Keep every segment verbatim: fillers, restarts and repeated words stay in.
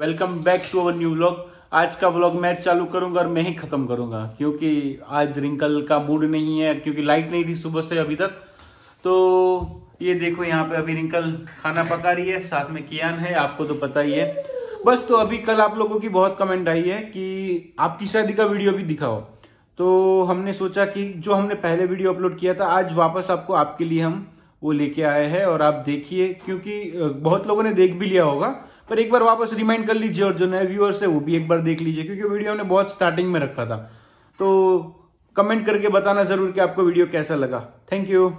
Welcome back to our new vlog. आज का vlog मैं चालू करूंगा और मैं ही खत्म करूंगा क्योंकि आज रिंकल का मूड नहीं है, क्योंकि लाइट नहीं थी सुबह से अभी तक। तो ये देखो यहाँ पे अभी रिंकल खाना पका रही है, साथ में कियान है, आपको तो पता ही है। बस तो अभी कल आप लोगों की बहुत कमेंट आई है कि आपकी शादी का वीडियो भी दिखाओ, तो हमने सोचा कि जो हमने पहले वीडियो अपलोड किया था आज वापस आपको आपके लिए हम वो लेके आए हैं और आप देखिए, क्योंकि बहुत लोगों ने देख भी लिया होगा पर एक बार वापस रिमाइंड कर लीजिए और जो नए व्यूअर्स है वो भी एक बार देख लीजिए, क्योंकि वीडियो हमने बहुत स्टार्टिंग में रखा था। तो कमेंट करके बताना जरूर कि आपको वीडियो कैसा लगा। Thank you.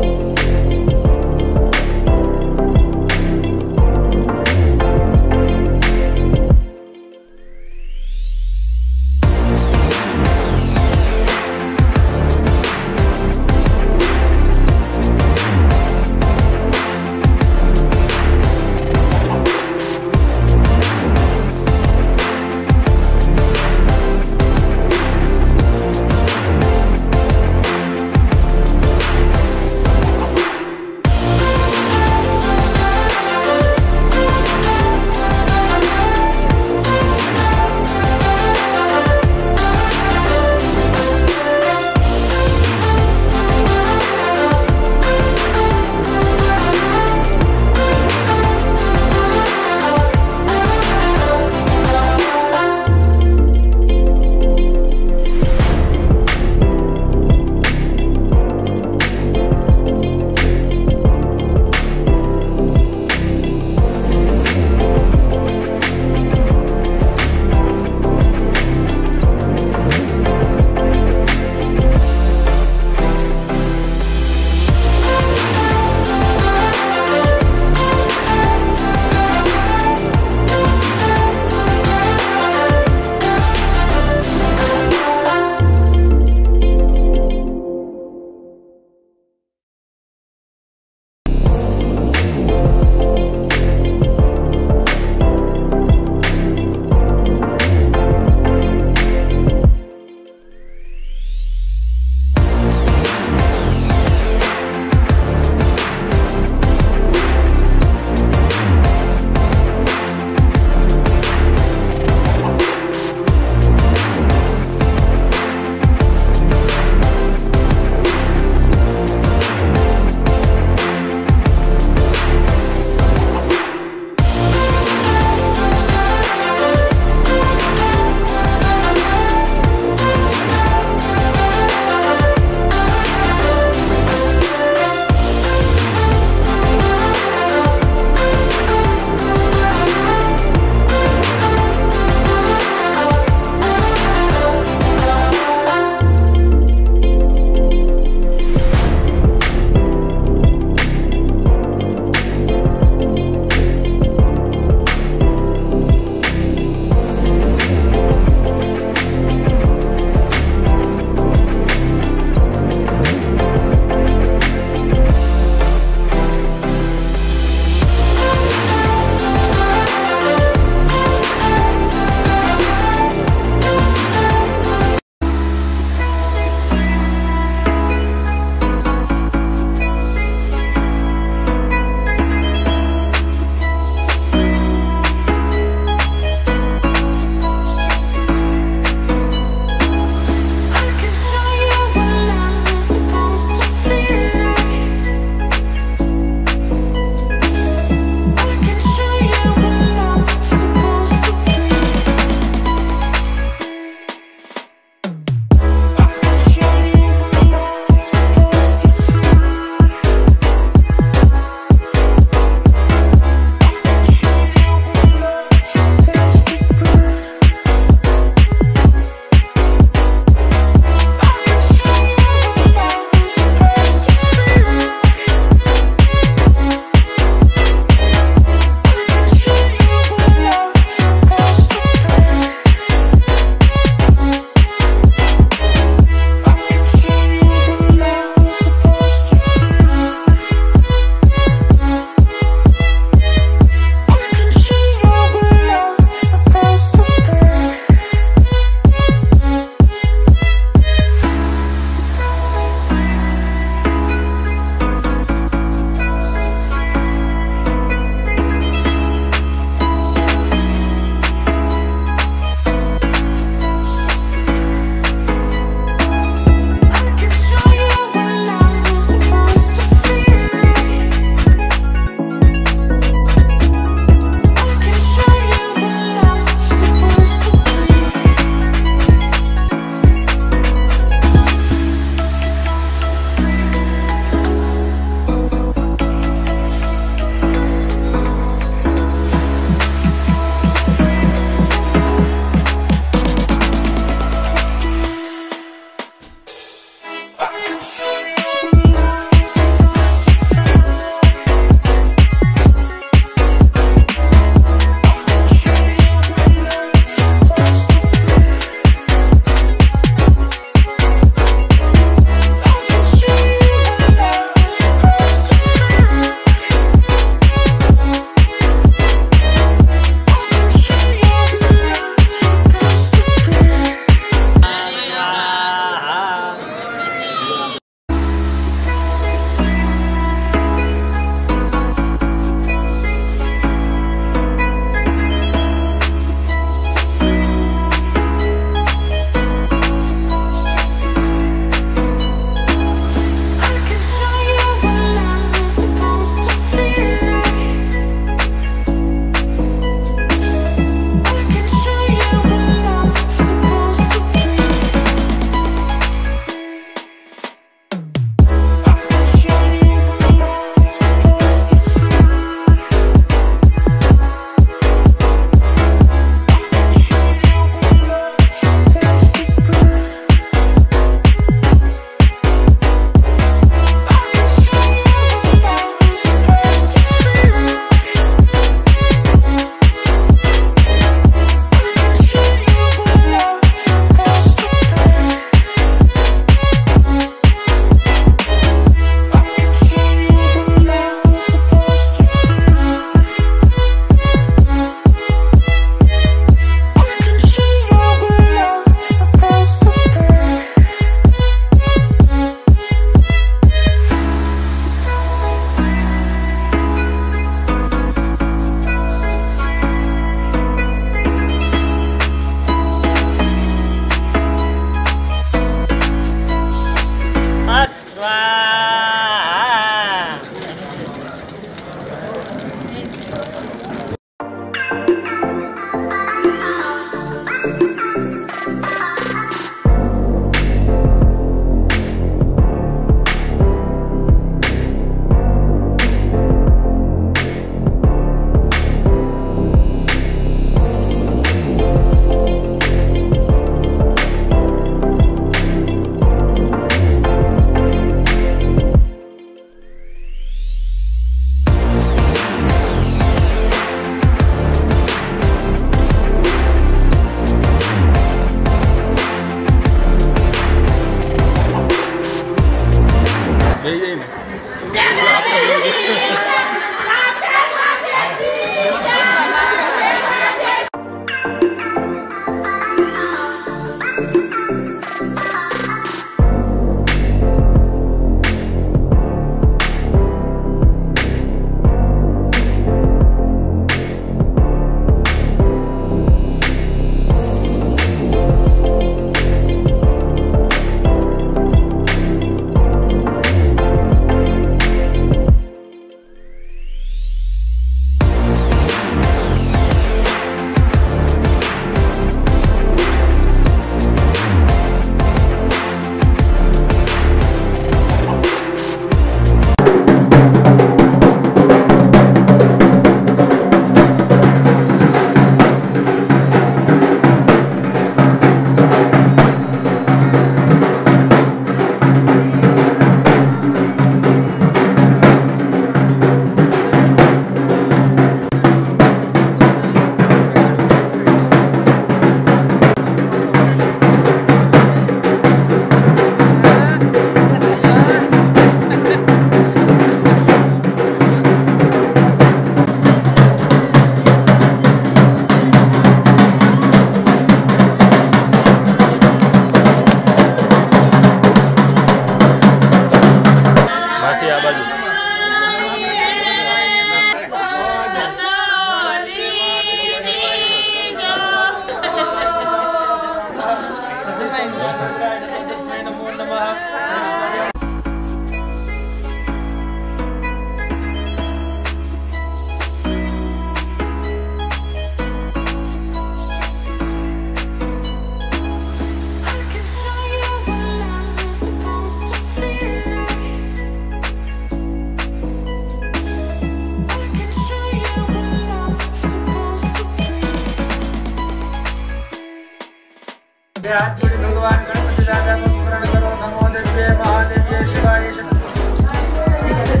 हाथ जोड़े भगवान गणपति दादा को स्मरण करो। नमो तस्वे महादेव शिवाय दक्षिणा बोला।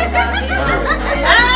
I'm going to